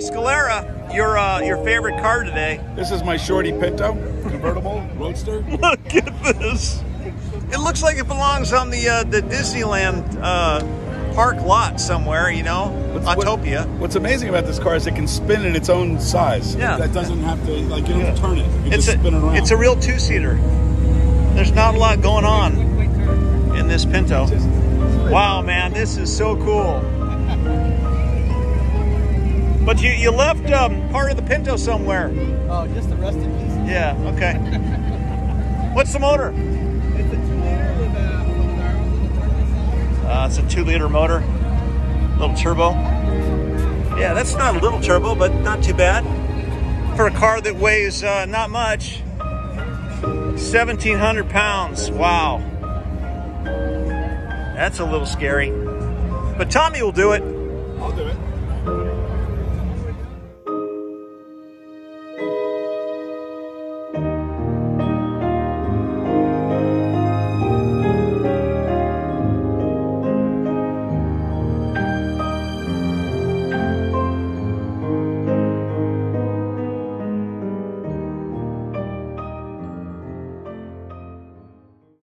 Tommy Scalera, your favorite car today. This is my Shorty Pinto convertible roadster. Look at this. It looks like it belongs on the Disneyland park lot somewhere, you know, Autopia. What's amazing about this car is it can spin in its own size. Yeah. That doesn't have to, like, you don't turn it. You just spin it around. It's a real two-seater. There's not a lot going on in this Pinto. Wow, man, this is so cool. But you left part of the Pinto somewhere. Oh, just the rest in pieces. Yeah, okay. What's the motor? It's a 2-liter with a it's a 2-liter motor, little turbo. Yeah, that's not a little turbo, but not too bad for a car that weighs not much. 1,700 pounds. Wow, that's a little scary. But Tommy will do it. I'll do it.